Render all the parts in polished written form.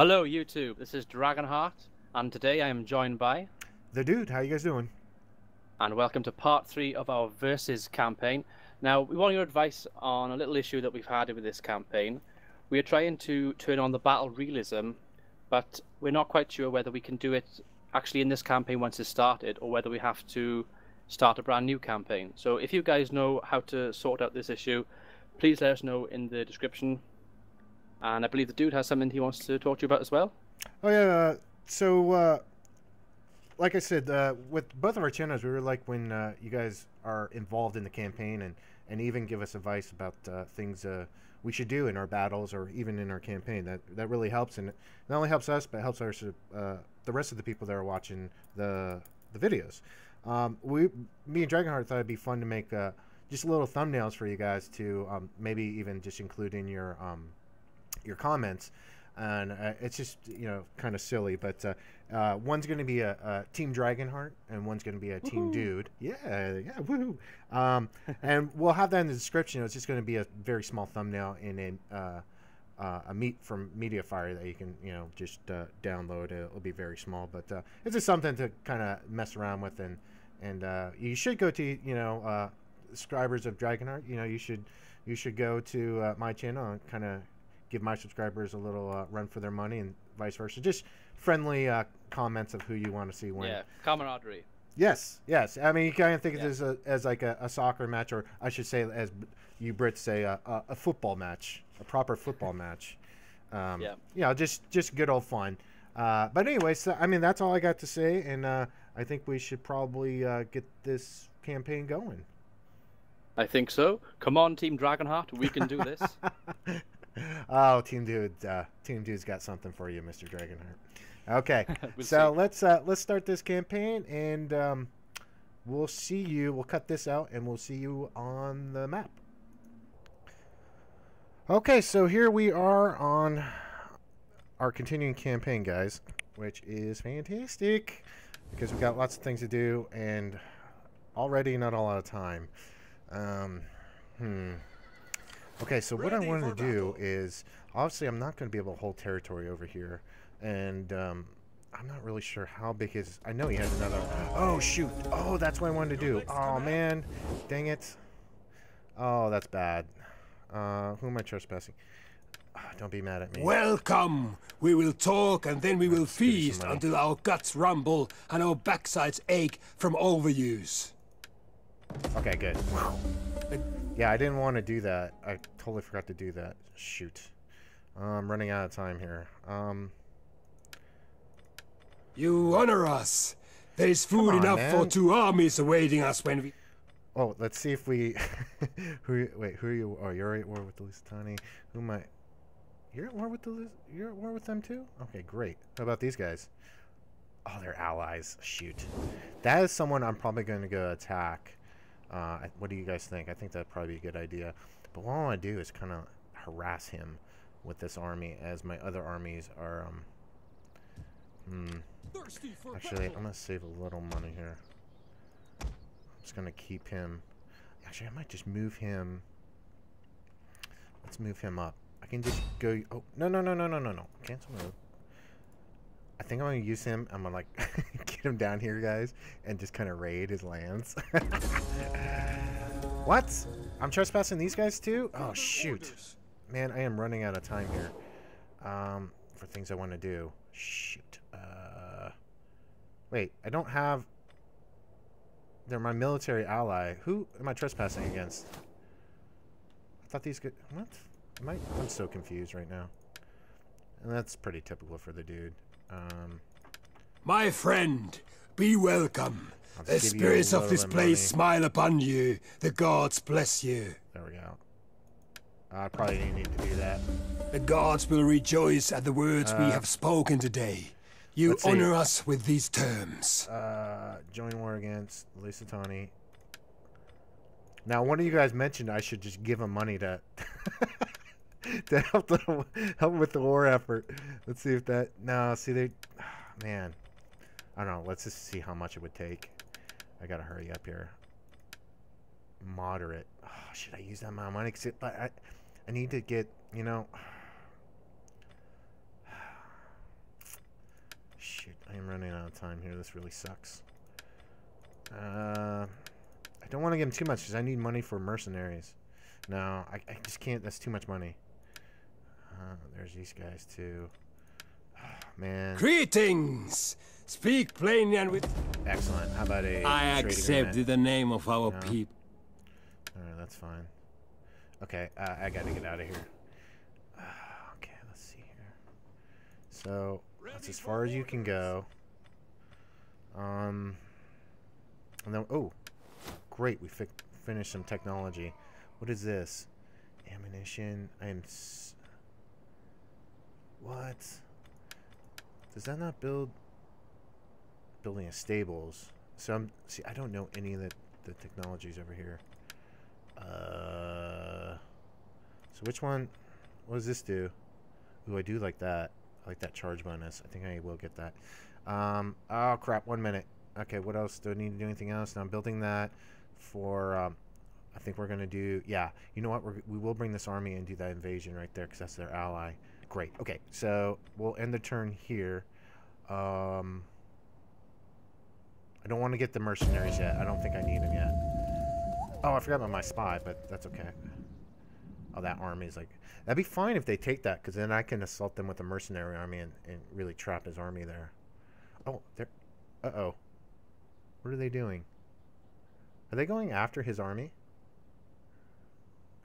Hello YouTube, this is Dragonheart, and today I am joined by... The Dude, how you guys doing? And welcome to part 3 of our Versus campaign. Now, we want your advice on a little issue that we've had with this campaign. We are trying to turn on the battle realism, but we're not quite sure whether we can do it actually in this campaign once it's started, or whether we have to start a brand new campaign. So if you guys know how to sort out this issue, please let us know in the description. And I believe the Dude has something he wants to talk to you about as well. Oh, yeah. Like I said, with both of our channels, we really like when you guys are involved in the campaign and even give us advice about things we should do in our battles or even in our campaign. That really helps. And it not only helps us, but it helps the rest of the people that are watching the videos. Me and Dragonheart thought it'd be fun to make just little thumbnails for you guys to maybe even just include in your comments, and it's just, you know, kind of silly, but one's going to be a Team Dragonheart and one's going to be a Woohoo. Team Dude. Yeah, woohoo. And we'll have that in the description. It's just going to be a very small thumbnail in a meet from Mediafire that you can, you know, just download. It'll be very small, but it's just something to kind of mess around with, and you should go to, you know, subscribers of Dragonheart, you know, you should go to my channel and kind of give my subscribers a little run for their money and vice versa. Just friendly comments of who you want to see win. Yeah, camaraderie. Yes. I mean, you kind of think of this as like a soccer match, or I should say, as you Brits say, a football match, a proper football match. Yeah. You know, just good old fun. But anyway, so, I mean, that's all I got to say, and I think we should probably get this campaign going. I think so. Come on, Team Dragonheart. We can do this. Oh, Team Dude's got something for you, Mr. Dragonheart. Okay, so let's start this campaign, and we'll see you. We'll cut this out, and we'll see you on the map. Okay, so here we are on our continuing campaign, guys, which is fantastic because we've got lots of things to do, and already not a lot of time. Okay, so what I wanted to do is, obviously I'm not going to be able to hold territory over here, and I'm not really sure how big his... I know he has another... Oh, shoot! Oh, that's what I wanted to do. Oh, man. Dang it. Oh, that's bad. Who am I trespassing? Oh, don't be mad at me. Welcome! We will talk, and then we will feast until our guts rumble and our backsides ache from overuse. Okay, good. Wow. Yeah, I didn't want to do that. I totally forgot to do that. Shoot. I'm running out of time here. You honor us. There is food enough for two armies awaiting us when we... Oh, let's see if we... Wait, who are you? Oh, you're at war with the Lusitani. Who am I... You're at war with the You're at war with them too? Okay, great. How about these guys? Oh, they're allies. Shoot. That is someone I'm probably going to go attack. What do you guys think? I think that'd probably be a good idea. But what I want to do is kind of harass him with this army, as my other armies are. Actually, I'm gonna save a little money here. I'm just gonna keep him. Actually, I might just move him. Let's move him up. I can just go. Oh no! Cancel move. I think I'm gonna use him. I'm gonna like get him down here, guys, and just kind of raid his lands. What? I'm trespassing these guys too? Oh shoot, man! I am running out of time here for things I want to do. Shoot. Wait, I don't have. They're my military ally. Who am I trespassing against? I thought these could. What? I'm so confused right now. And that's pretty typical for the Dude. My friend, be welcome. The spirits of this place smile upon you. The gods bless you. There we go. I probably didn't need to do that. The gods will rejoice at the words we have spoken today. You honor us with these terms. Join war against Lusitani. Now, one of you guys mentioned I should just give him money to... to help with the war effort. Let's see if that... No, see, they... Oh, man. I don't know. Let's just see how much it would take. I gotta hurry up here. Moderate. Oh, should I use that amount of money? But I need to get, you know... Shit, I am running out of time here. This really sucks. I don't want to give him too much because I need money for mercenaries. No, I just can't. That's too much money. There's these guys too. Oh, man. Greetings! Speak plainly and with... Excellent. How about a... I accept the name of our people. Alright, that's fine. Okay, I gotta get out of here. Okay, let's see here. So, that's as far as you can go. And then, oh! Great, we finished some technology. What is this? Ammunition. I am... What? Does that not build... Building of stables. So I'm... See, I don't know any of the technologies over here. So which one... What does this do? Ooh, I do like that. I like that charge bonus. I think I will get that. Oh, crap. 1 minute. Okay, what else? Do I need to do anything else? Now I'm building that for... I think we're going to do... Yeah, you know what? We will bring this army and do that invasion right there because that's their ally. Great. Okay, so we'll end the turn here. I don't want to get the mercenaries yet. I don't think I need them yet. Oh, I forgot about my spy, but that's okay. Oh, that army is like... That'd be fine if they take that, because then I can assault them with a mercenary army and really trap his army there. Oh, they're... Uh-oh. What are they doing? Are they going after his army?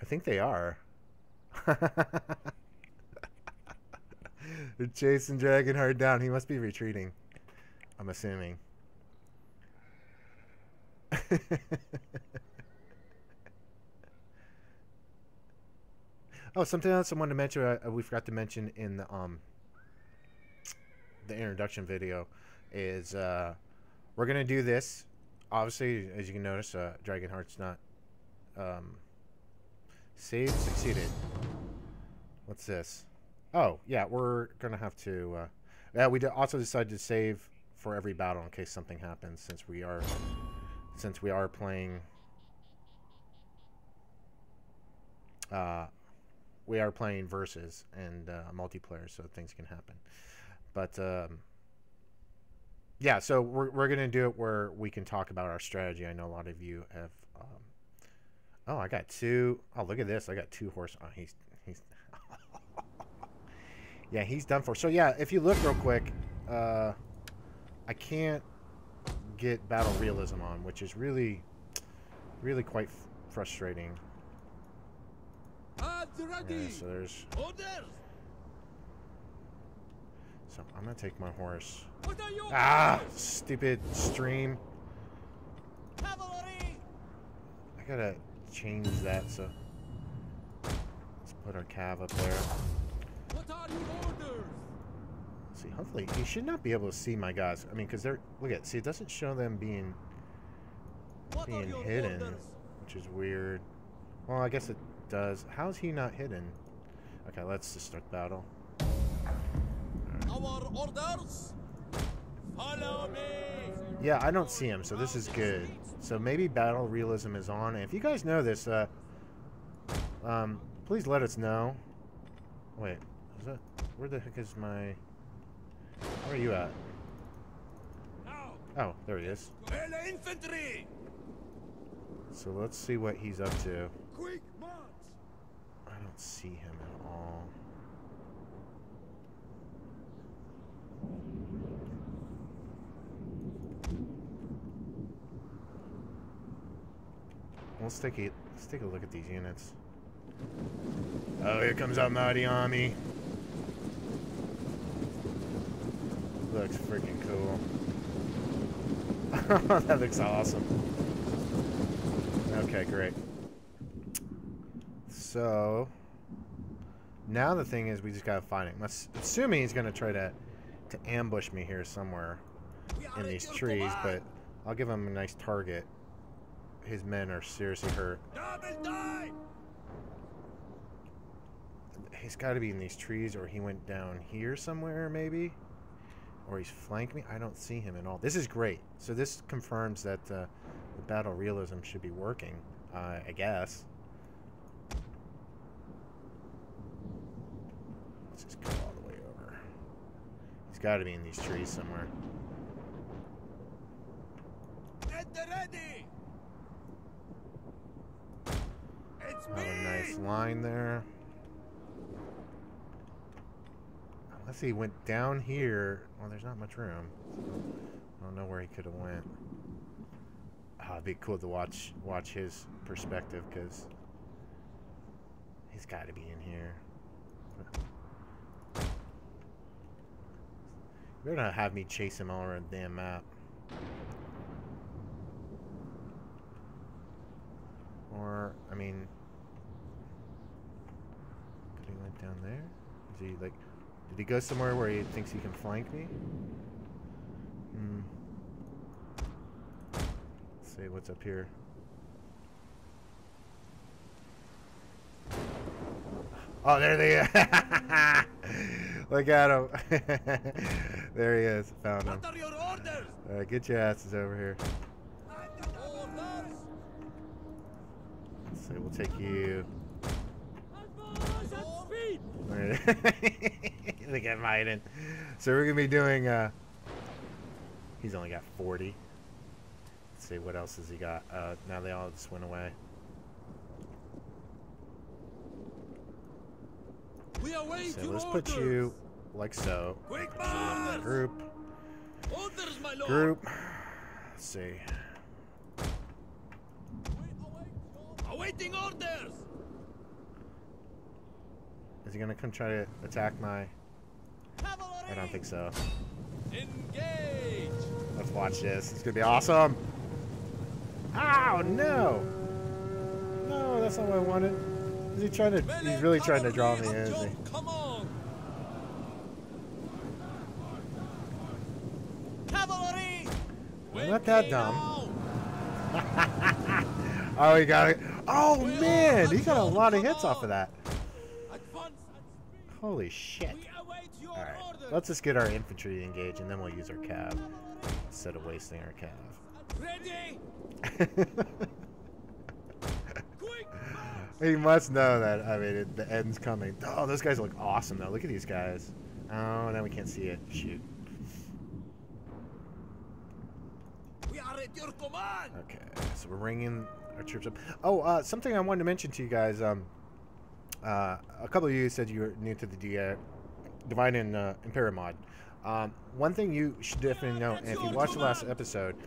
I think they are. They're chasing Dragonheart down. He must be retreating, I'm assuming. Oh, something else I wanted to mention, we forgot to mention in the introduction video, is we're going to do this. Obviously, as you can notice, Dragonheart's not... save succeeded. What's this? Oh, yeah, we're going to have to... yeah, we also decided to save for every battle in case something happens, since we are... Since we are playing... we are playing versus and multiplayer, so things can happen. But yeah, so we're gonna do it where we can talk about our strategy. I know a lot of you have. Oh, I got two. Oh, look at this! I got two horse. Oh, he's. Yeah, he's done for. So yeah, if you look real quick, I can't get battle realism on, which is really, really quite frustrating. Yeah, so there's... So I'm gonna take my horse. Ah, stupid stream. I gotta change that. So let's put our cav up there. Let's see, hopefully you should not be able to see my guys. I mean, because they're... Look at... See, it doesn't show them being hidden, which is weird. Well, I guess it does. How's he not hidden? Okay, let's just start battle. Our orders. Follow me. Yeah, I don't see him, so this is good. So maybe battle realism is on. And if you guys know this, please let us know. Wait, is that... Where the heck is my... Where are you at? Oh, there he is. So let's see what he's up to. Quick. I don't see him at all. Let's take a look at these units. Oh, here comes our mighty army. Looks freaking cool. That looks awesome. Okay, great. So now the thing is, we just gotta find him. Assuming he's gonna try to ambush me here somewhere in these trees, but I'll give him a nice target. His men are seriously hurt. He's got to be in these trees, or he went down here somewhere, maybe, or he's flanked me. I don't see him at all. This is great. So this confirms that the battle realism should be working, I guess. Let's just go all the way over. He's Gotta be in these trees somewhere. At the ready. It's me. A nice line there. Unless he went down here. Well, there's not much room. I don't know where he could have went. Oh, it'd be cool to watch his perspective, because he's got to be in here. You're gonna have me chase him all around the damn map. Or, I mean, could he went down there? Is he like? Did he go somewhere where he thinks he can flank me? Hmm. Let's see what's up here. Oh, there they are! Look at him. There he is. Found him. All right, get your asses over here. So we'll take you. Look at Maiden. So we're gonna be doing. He's only got 40. Let's see what else has he got. Now they all just went away. So let's put you like so. Group. Group. Let's see. Awaiting orders. Is he gonna come try to attack my? I don't think so. Engage. Let's watch this. It's gonna be awesome. Ow, no. No, that's not what I wanted. Is he trying to? He's really trying to draw me in, isn't he? I'm not that dumb. Oh, he got it. Oh man, he got a lot of hits off of that. Holy shit! All right, let's just get our infantry engaged, and then we'll use our cav instead of wasting our cav. He must know that. I mean, the end's coming. Oh, those guys look awesome, though. Look at these guys. Oh, now we can't see it. Shoot. We are at your command. Okay, so we're bringing our troops up. Oh, something I wanted to mention to you guys. A couple of you said you were new to the Divide and Imperium mod. One thing you should definitely know, and if you watched the last episode,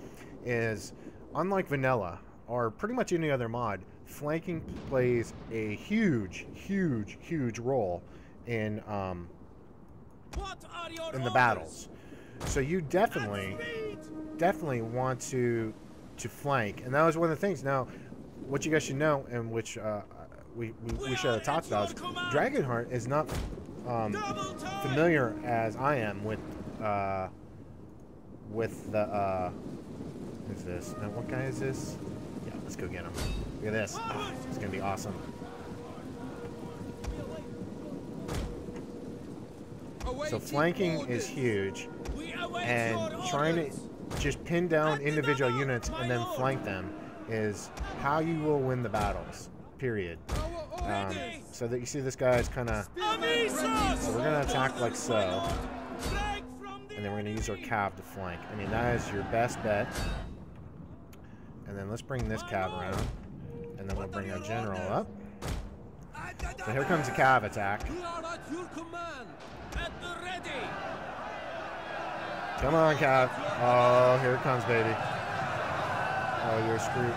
is unlike vanilla or pretty much any other mod, flanking plays a huge role in the battles. So you definitely want to flank, and that was one of the things. Now, what you guys should know, and which we should have talked about, is Dragonheart is not familiar as I am with the is this now? What guy is this? Yeah, let's go get him. Look at this. Oh, it's going to be awesome. So flanking is huge, and trying to just pin down individual units and then flank them is how you will win the battles, period. So that you see this guy is kind of... So we're going to attack like so, and then we're going to use our cav to flank. I mean, that is your best bet. And then let's bring this cav around. And then we'll bring our general up. So here comes a cav attack. Come on, cav. Oh, here it comes, baby. Oh, you're screwed.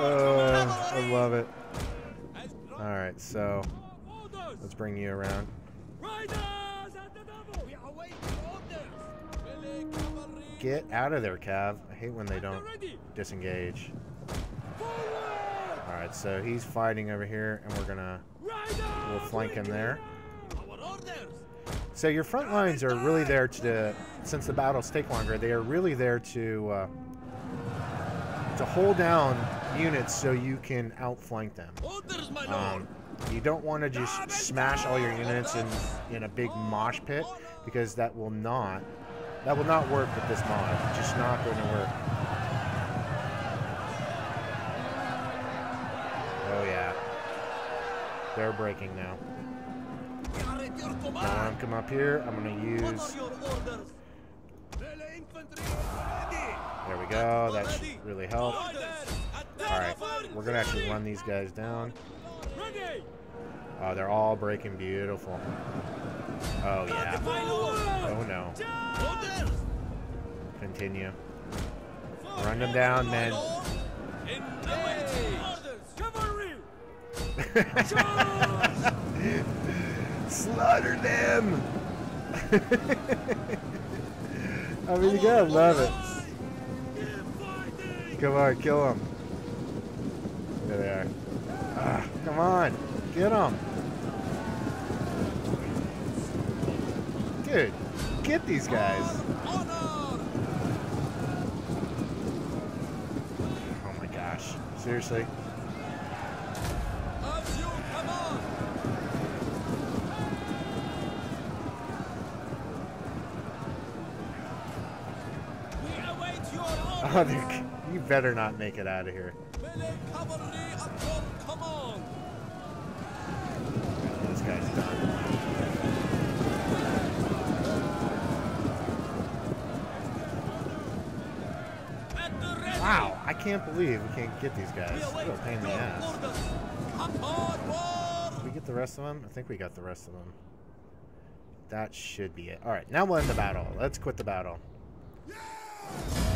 Oh, I love it. Alright, so let's bring you around. Get out of there, Cav. I hate when they don't disengage. Alright, so he's fighting over here, and we're gonna... We'll flank him there. So your front lines are really there to... Since the battles take longer, they are really there to hold down units so you can outflank them. You don't want to just smash all your units in a big mosh pit, because that will not... That will not work with this mod. It's just not going to work. Oh, yeah. They're breaking now. Now come up here. I'm going to use... There we go. That should really help. Alright. We're going to actually run these guys down. Oh, they're all breaking beautiful. Oh, yeah. Oh, no. Continue. Run them down, men. Slaughter them! I mean, you gotta love it. Come on, kill them. There they are. Ah, come on, get them. Dude, get these guys. Oh my gosh, seriously. Oh, you better not make it out of here. This guy's done. Wow, I can't believe we can't get these guys. What a pain in the ass. Did we get the rest of them? I think we got the rest of them. That should be it. Alright, now we'll end the battle. Let's quit the battle.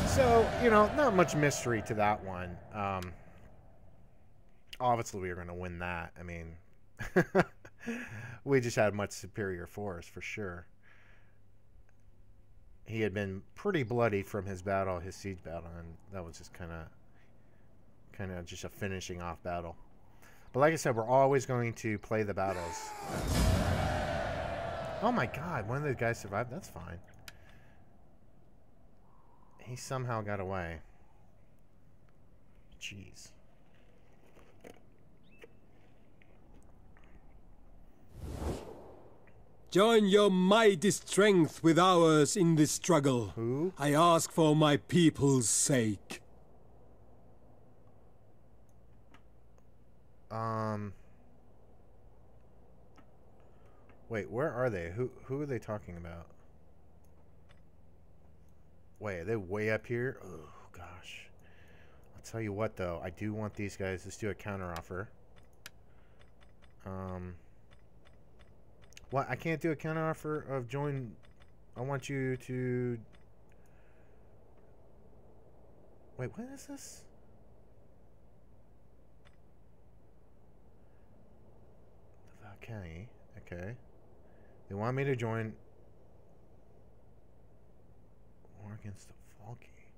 So, you know, not much mystery to that one. Obviously, we were going to win that. I mean, we just had much superior force, for sure. He had been pretty bloody from his battle, his siege battle, and that was just kind of just a finishing off battle. But like I said, we're always going to play the battles. Oh, my God. One of those guys survived? That's fine. He somehow got away. Jeez. Join your mighty strength with ours in this struggle. Who? I ask for my people's sake. Wait, where are they? Who are they talking about? Wait, are they way up here? Oh, gosh. I'll tell you what, though. I do want these guys. Let's do a counteroffer. What? I can't do a counteroffer of join... I want you to... Wait, what is this? The Valcani. Okay. They want me to join... War against the Valkyrie.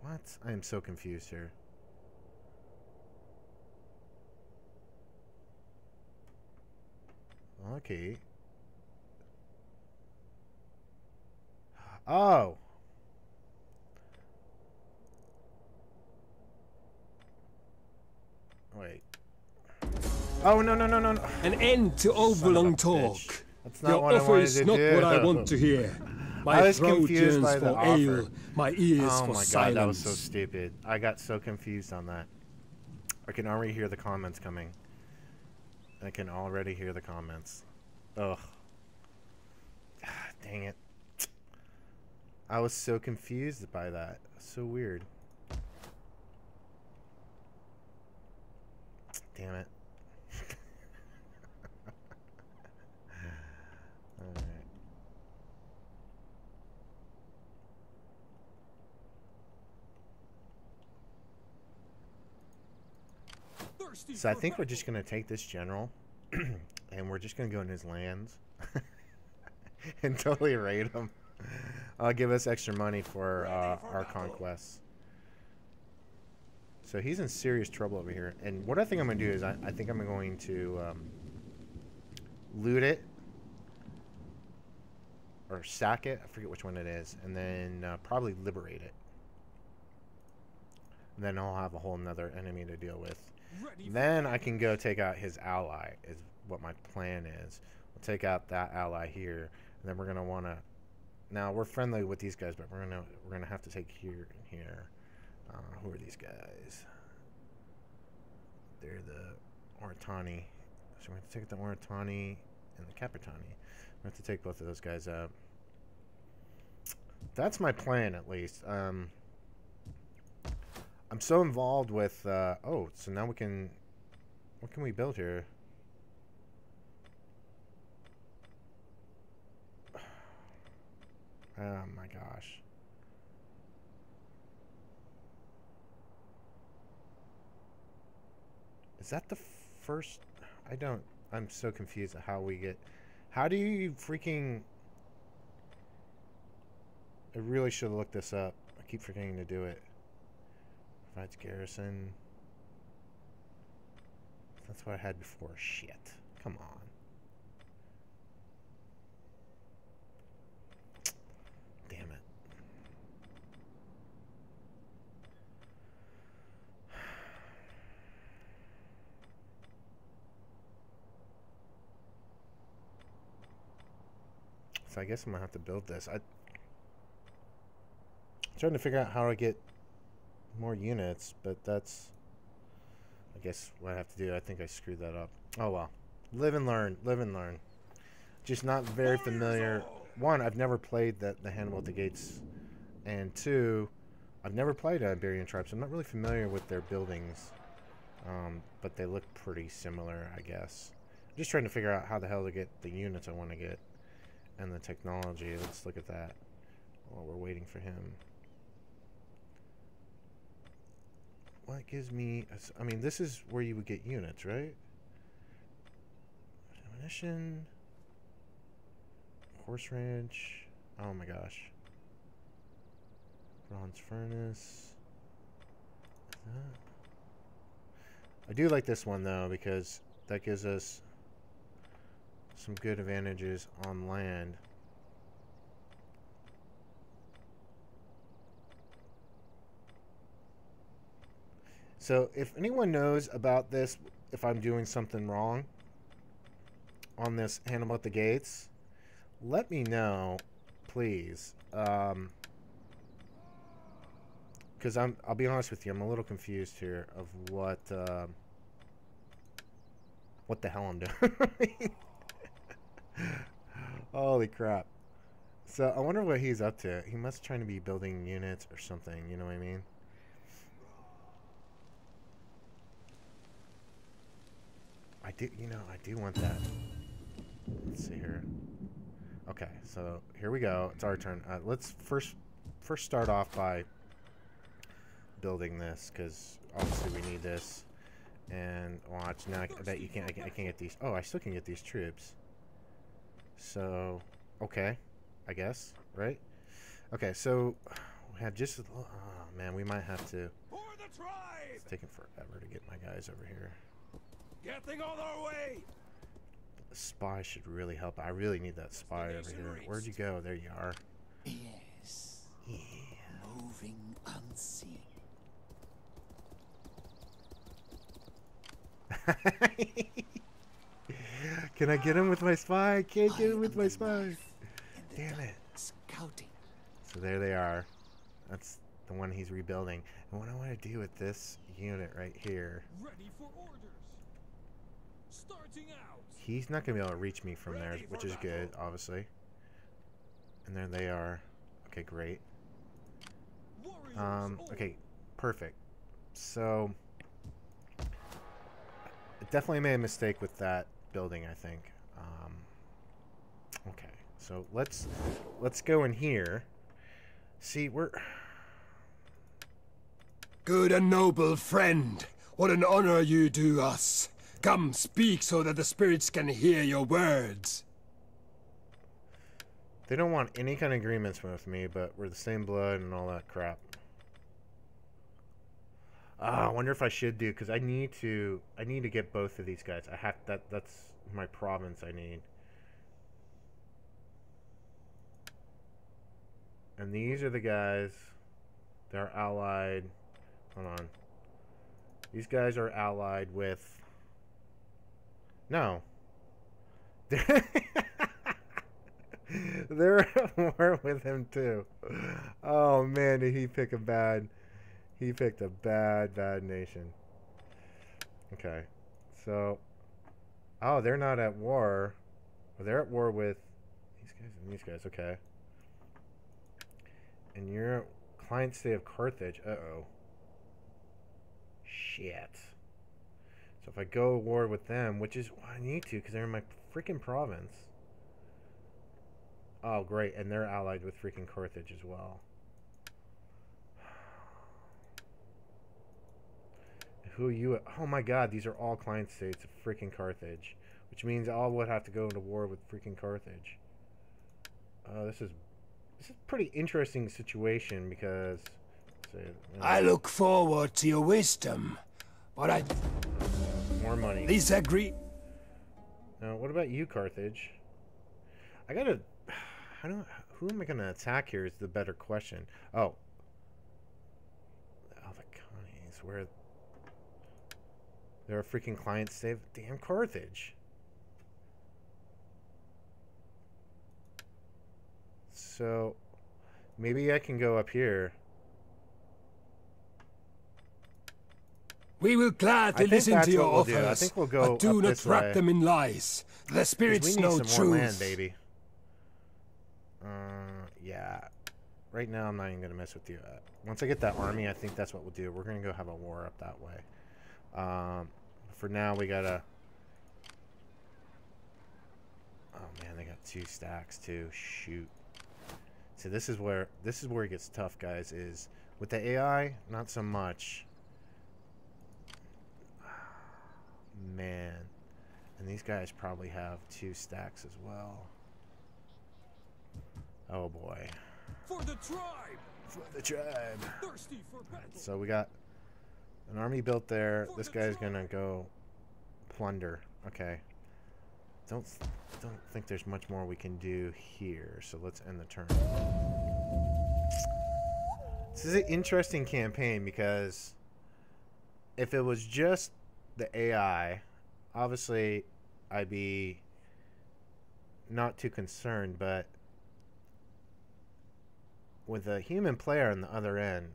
What? I am so confused here. Valkyrie. Oh. Wait. Oh no. An end to overlong talk. Bitch. That's not your what offer I wanted is to not do. What I want to hear. My I was confused by the offer. My ears oh for my silence. God, that was so stupid. I got so confused on that. I can already hear the comments coming. I can already hear the comments. Ugh. Ah, dang it. I was so confused by that. So weird. Damn it. Alright. So I think we're just going to take this general and we're just going to go in his lands and totally raid him. Give us extra money for our conquests. So he's in serious trouble over here. And what I think I'm going to do is I think I'm going to loot it or sack it. I forget which one it is. And then probably liberate it. And then I'll have a whole nother enemy to deal with. Then I can go take out his ally, is what my plan is. We'll take out that ally here, and then we're gonna wanna. Now we're friendly with these guys, but we're gonna have to take here and here. Who are these guys? They're the Oretani. So we're going to take the Oretani and the Capitani. We have to take both of those guys out. That's my plan, at least. I'm so involved with... oh, so now we can... What can we build here? Oh my gosh. Is that the first... I don't... I'm so confused at how we get... How do you freaking... I really should have looked this up. I keep forgetting to do it. Provides garrison. That's what I had before. Shit. Come on. Damn it. So I guess I'm going to have to build this. I'm trying to figure out how I get more units, but that's, I guess, what I have to do. I think I screwed that up. Oh, well. Live and learn. Live and learn. Just not very familiar. One, I've never played the Hannibal at the Gates, and two, I've never played Iberian Tribes. I'm not really familiar with their buildings, but they look pretty similar, I guess. I'm just trying to figure out how the hell to get the units I want to get. And the technology. Let's look at that while we're waiting for him. What gives me... I mean, this is where you would get units, right? Ammunition. Horse ranch. Oh my gosh. Bronze furnace. I do like this one, though, because that gives us... some good advantages on land. So if anyone knows about this, if I'm doing something wrong on this Hannibal at the Gates, let me know, please. Because I'll be honest with you, I'm a little confused here of what the hell I'm doing. Holy crap. So I wonder what he's up to. He must trying to be building units or something, you know what I mean? I do want that. Let's see here. Okay, so here we go. It's our turn. Let's first start off by building this, because obviously we need this. And watch, now I bet you can't, I can't get these. Oh, I still can get these troops. So, okay, I guess, right? Okay, so we have just, oh man, we might have to. It's taking forever to get my guys over here. Getting all our way. The spy should really help. I really need that spy over here. Where'd you go? There you are. Yes. Yeah. Moving unseen. Can I get him with my spy? I can't get him with my spy. Damn it. Scouting. So there they are. That's the one he's rebuilding. And what I want to do with this unit right here. Ready for orders. Starting out. He's not going to be able to reach me from there, which is good, obviously. And there they are. Okay, great. Okay, perfect. So, I definitely made a mistake with that building, I think. Okay, so let's go in here. See, we're good and noble friend. What an honor you do us. Come, speak so that the spirits can hear your words. They don't want any kind of agreements with me, but we're the same blood and all that crap. I wonder if I should do, because I need to get both of these guys. I have that's my province I need. And these are the guys. They're allied. Hold on. These guys are allied with. No. They're at war with him too. Oh man, did he pick a bad. He picked a bad nation. Okay. So, oh, they're not at war. Well, they're at war with these guys and these guys. Okay. And your client state of Carthage. Uh-oh. Shit. So if I go to war with them, which is what I need to because they're in my freaking province. Oh, great. And they're allied with freaking Carthage as well. Who are you? Oh my god, these are all client states of freaking Carthage. Which means I would have to go into war with freaking Carthage. This is a pretty interesting situation because... I look forward to your wisdom, but I... More money. Disagree. Now, what about you, Carthage? I gotta... I don't... Who am I gonna attack here is the better question. Oh. Oh, the Connies, where... They're a freaking client save damn Carthage. So maybe I can go up here. We will gladly listen to your offers. I think we'll go. But do not wrap them in lies. The spirits know truth. We need some more land, baby. Yeah. Right now, I'm not even gonna mess with you. Once I get that army, I think that's what we'll do. We're gonna go have a war up that way. For now we gotta. Oh man, they got two stacks too. Shoot. So this is where it gets tough, guys. Is with the AI, not so much. Man, and these guys probably have two stacks as well. Oh boy. For the tribe. For the tribe. Thirsty for battle. So we got. An army built there. This guy's gonna go plunder. Okay. Don't think there's much more we can do here. So let's end the turn. This is an interesting campaign because if it was just the AI, obviously I'd be not too concerned, but with a human player on the other end,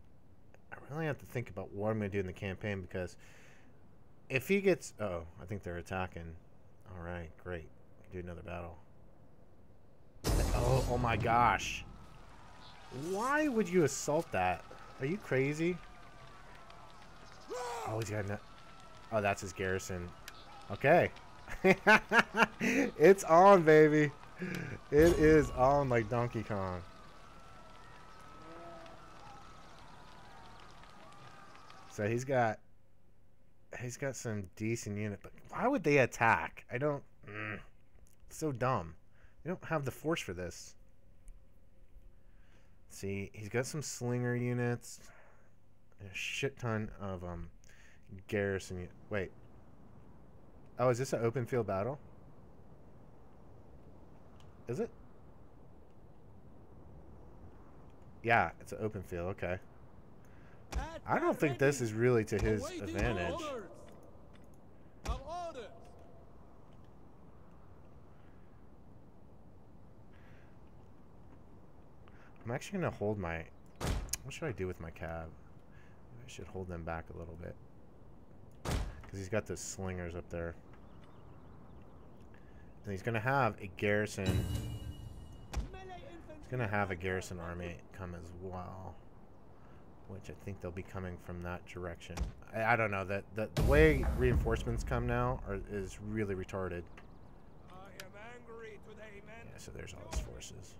I really have to think about what I'm going to do in the campaign because if he gets... Oh, I think they're attacking. Alright, great. We can do another battle. Oh my gosh. Why would you assault that? Are you crazy? Oh, he's got no... Oh, that's his garrison. Okay. It's on, baby. It is on like Donkey Kong. So he's got some decent unit, but why would they attack? I don't. It's so dumb. They don't have the force for this. See, he's got some slinger units, a shit ton of garrison. Wait. Oh, is this an open field battle? Is it? Yeah, it's an open field. Okay. I don't think this is really to his advantage. I'm actually going to hold my... What should I do with my cab? I should hold them back a little bit. Because he's got those slingers up there. And he's going to have a garrison... He's going to have a garrison army come as well. Which I think they'll be coming from that direction. I don't know that the way reinforcements come now is really retarded. I am angry today, man. Yeah, so there's all his forces.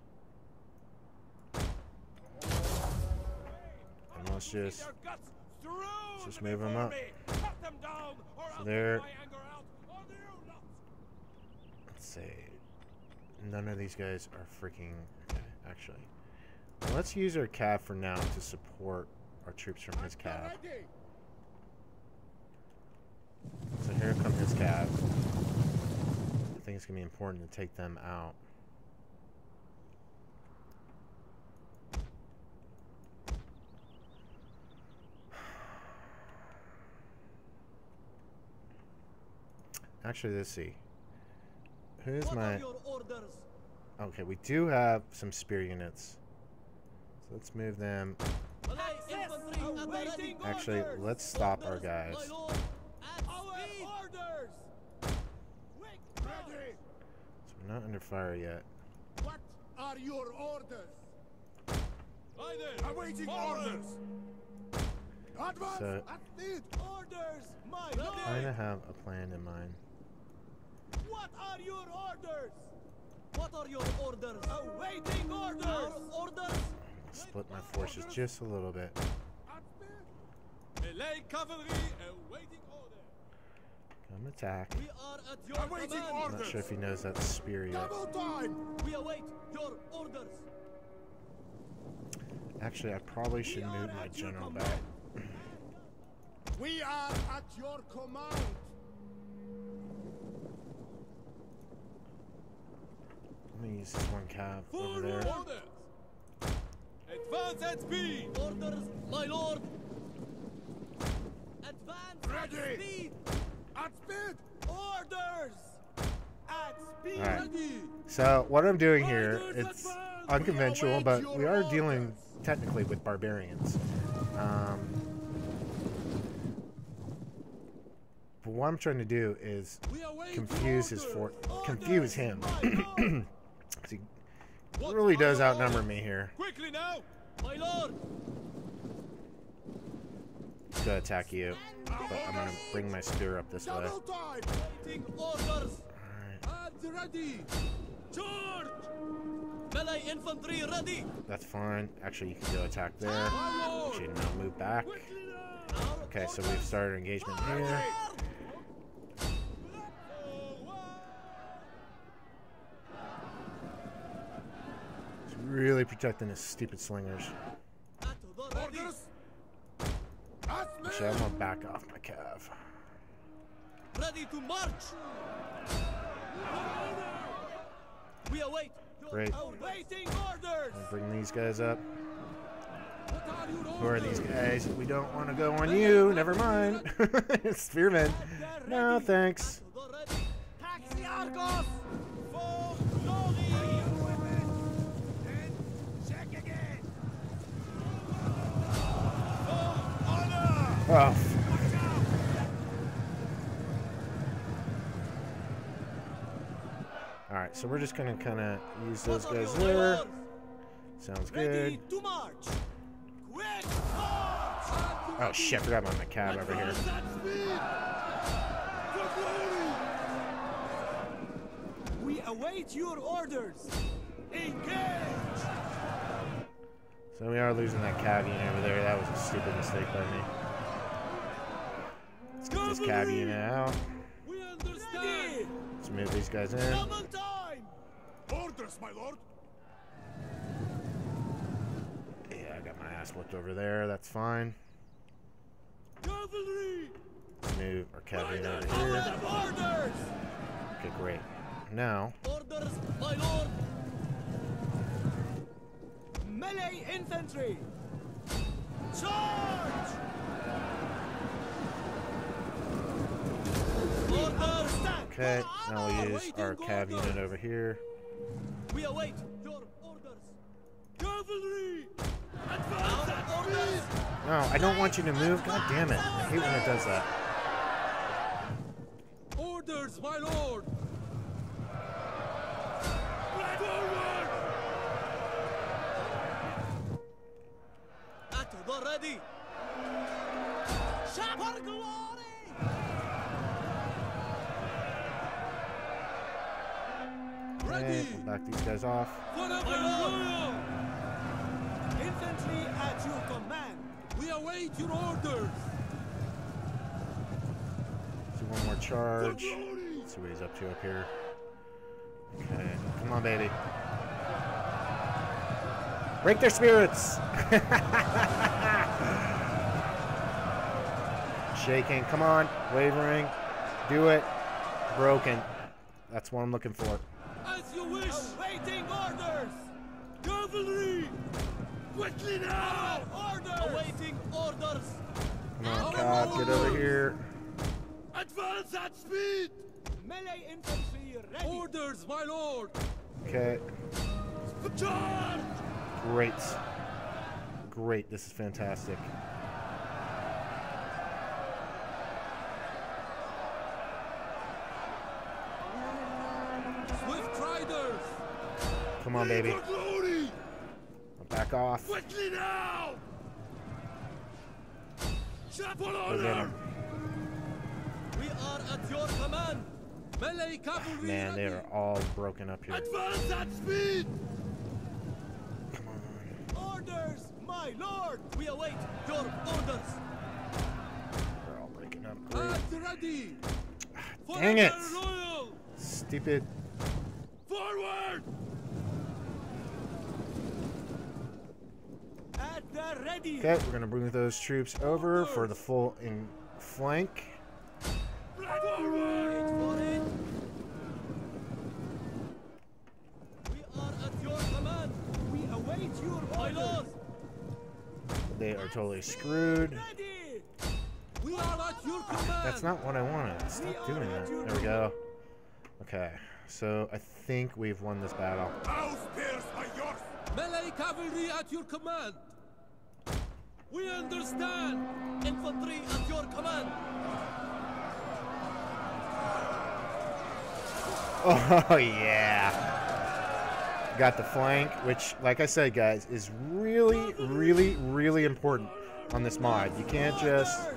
And let's just move them up. So there. Let's see. None of these guys are freaking okay, actually. Let's use our cab for now to support our troops from his cab. So here comes his cab. I think it's going to be important to take them out. Actually, let's see. Who's my... Okay, we do have some spear units. So let's move them. Actually, let's stop our guys. not under fire yet. What are your orders? Awaiting orders. Advance. Orders, my lord. Trying to have a plan in mind. What are your orders? What are your orders? Awaiting orders. Our orders. Split my forces just a little bit. Melee cavalry awaiting order. Come attack. We are at your command. I'm not sure if he knows that spear yet. Double time. We await your orders. Actually, I probably should move my general back. We are at your command. Let me use this one cav over there. Advance at speed. Orders, my lord. Advance. Ready. Speed. At speed. Orders. At speed. Right. Ready. So what I'm doing here, it's unconventional, but we are dealing technically with barbarians. But what I'm trying to do is confuse his confuse him. He really does outnumber me here. Quickly now, my lord. To attack you, but I'm gonna bring my spear up this way. Alright. That's fine. Actually, you can go attack there. Actually, now move back. Okay, so we've started engagement here. He's really protecting his stupid slingers. Actually, I'm gonna back off my cav. Ready to march. We await. Great. Bring these guys up. Who are these guys? We don't want to go on you. Never mind. Spearmen. No thanks. Oh. Alright, so we're just gonna kinda use those guys there. Sounds good. Oh shit, forgot about my cab over here. We await your orders. Engage. So we are losing that cab unit over there. That was a stupid mistake by me. Let's get this cab unit out. Let's move these guys in. Orders, my lord. Yeah, I got my ass whipped over there. That's fine. Cavalry. Let's move our cab unit over here. Okay, great. Now. Orders, my lord. Melee infantry. Charge. Okay, now we'll use our cav unit over here. We await your orders. Cavalry. No, I don't want you to move. God damn it. I hate when it does that. Orders, my lord. At the ready. Okay, back these guys off. Infantry at your command. We await your orders. So one more charge. Let's see what he's up to up here. Okay, come on, baby. Break their spirits. Shaking. Come on, wavering. Do it. Broken. That's what I'm looking for. Awaiting orders. Cavalry. Quickly now. Orders. Awaiting orders. Come on, cab, get over here. Advance at speed. Melee infantry ready. Orders, my lord. Okay. Charge. Great. Great. This is fantastic. Come on, baby. Back off. Quickly now! We are at your command. Melee cavalry. Man, they are all broken up here. Advance at speed! Come on. Orders, my lord! We await your orders. They're all breaking up. Great. Ready. Dang it! Royal. Stupid. Forward! Okay, we're gonna bring those troops over for the full in flank. We are at your command. We await your orders. They are totally screwed. We are at your command. That's not what I wanted. Stop doing that. There we go. Okay, so I think we've won this battle. Melee cavalry at your command. We understand. Infantry at your command. Oh yeah. Got the flank, which, like I said, guys, is really, really, really important on this mod. You can't just,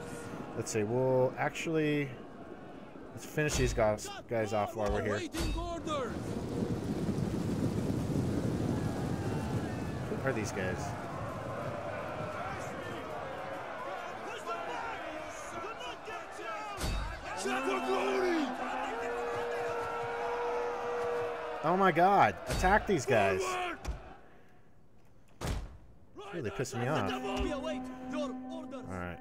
let's see, we'll actually, let's finish these guys off while we're here. Who are these guys? Oh my god, attack these guys. It's really pissing me off. Alright.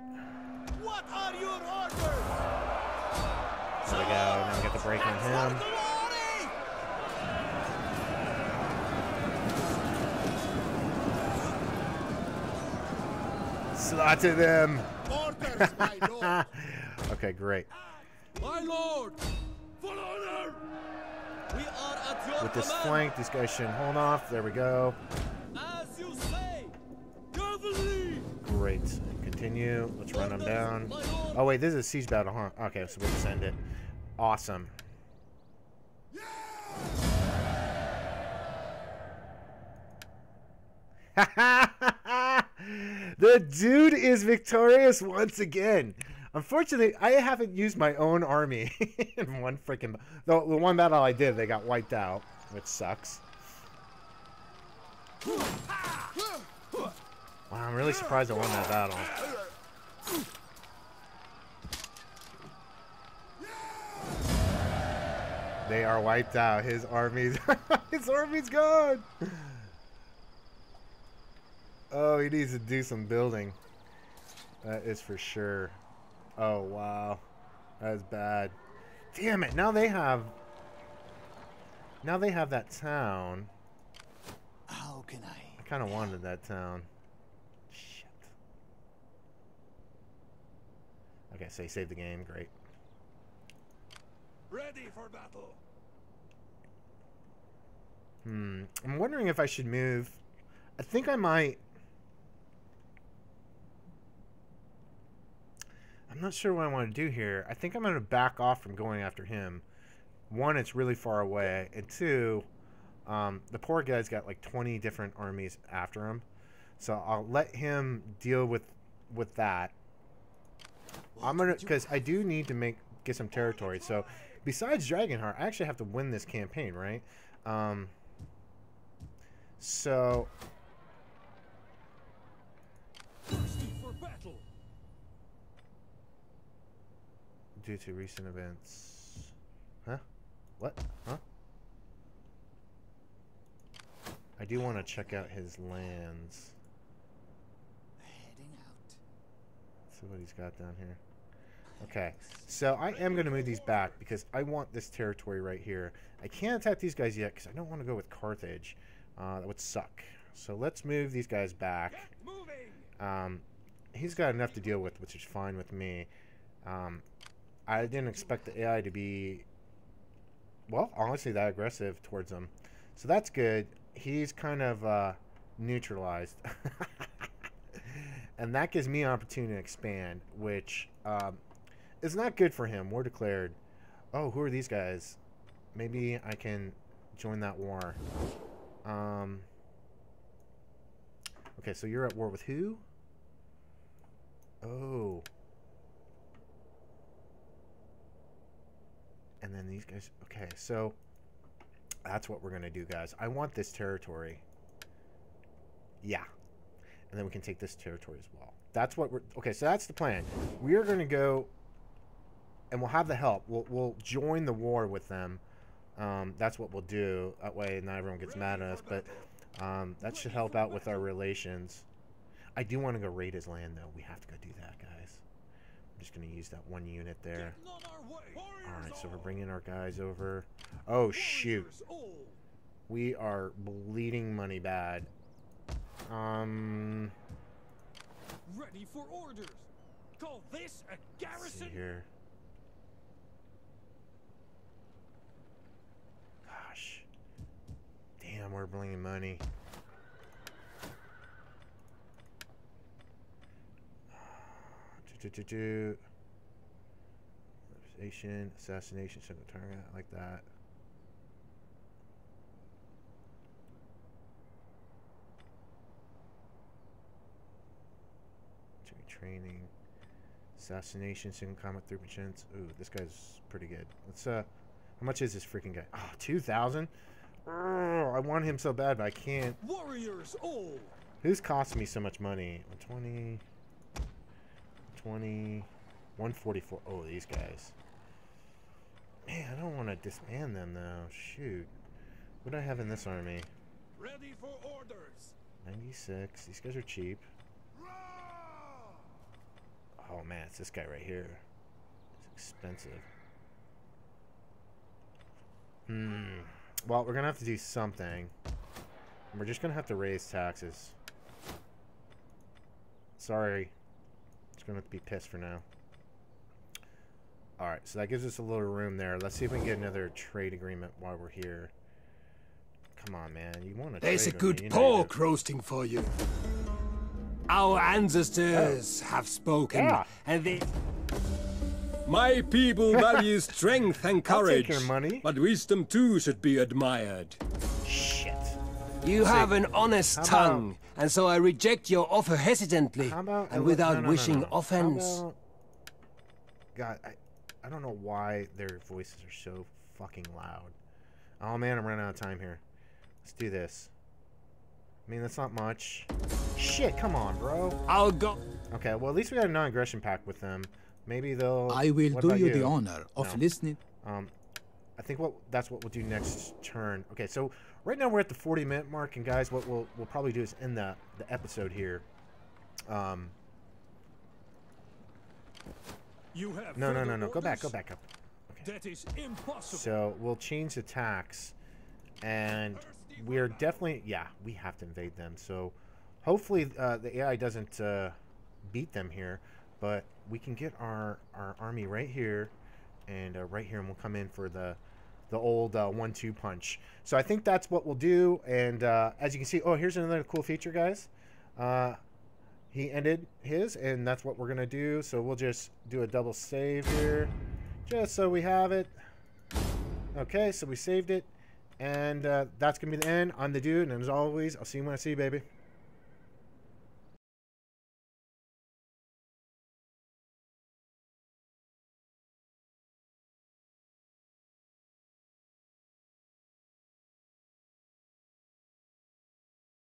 What are your orders? There we go, now we get the break on him. Slaughter them! Okay, great. My lord, full honor. We are at your with this command. Flank, this guy shouldn't hold off. There we go. As you say, cavalry. Great. Continue. Let's run them down. Oh wait, this is a siege battle, huh? Okay, so we'll just end it. Awesome. Yeah! The dude is victorious once again. Unfortunately, I haven't used my own army in one freaking... The one battle I did, they got wiped out, which sucks. Wow, I'm really surprised I won that battle. They are wiped out. His army's... His army's gone! Oh, he needs to do some building. That is for sure. Oh wow, that's bad. Damn it! Now they have. Now they have that town. How can I? I kind of wanted that town. Shit. Okay, so he saved the game. Great. Ready for battle. Hmm. I'm wondering if I should move. I think I might. I'm not sure what I want to do here. I think I'm going to back off from going after him. One, it's really far away. And two, the poor guy's got like 20 different armies after him. So I'll let him deal with that. I'm going to, because I do need to get some territory. So besides Dragonheart, I actually have to win this campaign, right? So... Due to recent events. Huh? What? Huh? I do want to check out his lands. Heading out. Let's see what he's got down here. Okay. So I am going to move these back because I want this territory right here. I can't attack these guys yet because I don't want to go with Carthage. That would suck. So let's move these guys back. He's got enough to deal with, which is fine with me. I didn't expect the AI to be, well, honestly, that aggressive towards him. So that's good. He's kind of neutralized. And that gives me an opportunity to expand, which is not good for him. War declared. Oh, who are these guys? Maybe I can join that war. Okay, so you're at war with who? Oh. And then these guys. Okay, so that's what we're going to do, guys. I want this territory. Yeah. And then we can take this territory as well. That's what we're... Okay, so that's the plan. We are going to go... And we'll have the help. We'll join the war with them. That's what we'll do. That way not everyone gets mad at us. But that should help out with our relations. I do want to go raid his land, though. We have to go do that, guys. I'm just going to use that one unit there. Alright, so we're bringing our guys over. Oh, shoot. We are bleeding money bad. Ready for orders. Call this a garrison. See here. Gosh. Damn, we're bringing money. Assassination, single target, like that. Training, assassination, single combat, 3%. Ooh, this guy's pretty good. Let's how much is this freaking guy? Oh, 2,000. I want him so bad, but I can't. Warriors, oh. Who's costing me so much money? 20, 144. Oh, these guys. Man, I don't want to disband them though. Shoot. What do I have in this army? Ready for orders. 96. These guys are cheap. Oh man, it's this guy right here. It's expensive. Well, we're gonna have to do something. We're just gonna have to raise taxes. Sorry. It's gonna have to be pissed for now. Alright, so that gives us a little room there. Let's see if we can get another trade agreement while we're here. Come on, man. You want to trade. There's a good pork roasting for you. Our ancestors have spoken, and they... My people value strength and courage, take your money. But wisdom too should be admired. Shit. You have an honest tongue, and so I reject your offer hesitantly and without wishing offense. About... God, I don't know why their voices are so fucking loud. Oh man, I'm running out of time here. Let's do this. I mean, that's not much. Shit, come on, bro. I'll go. Okay, well, at least we got a non-aggression pact with them. Maybe they'll... I will do you the honor of listening. I think that's what we'll do next turn. Okay, so right now we're at the 40-minute mark, and guys, what we'll probably do is end the episode here. You have no. Go back up. Okay. That is impossible. So we'll change the tax, and... We're definitely, we have to invade them. So hopefully the AI doesn't beat them here, but we can get our army right here and right here, and we'll come in for the old 1-2 punch. So I think that's what we'll do. And as you can see, oh, here's another cool feature, guys. He ended his, and that's what we're going to do. So we'll just do a double save here just so we have it. Okay, so we saved it. And that's going to be the end. I'm the dude, and as always, I'll see you when I see you, baby.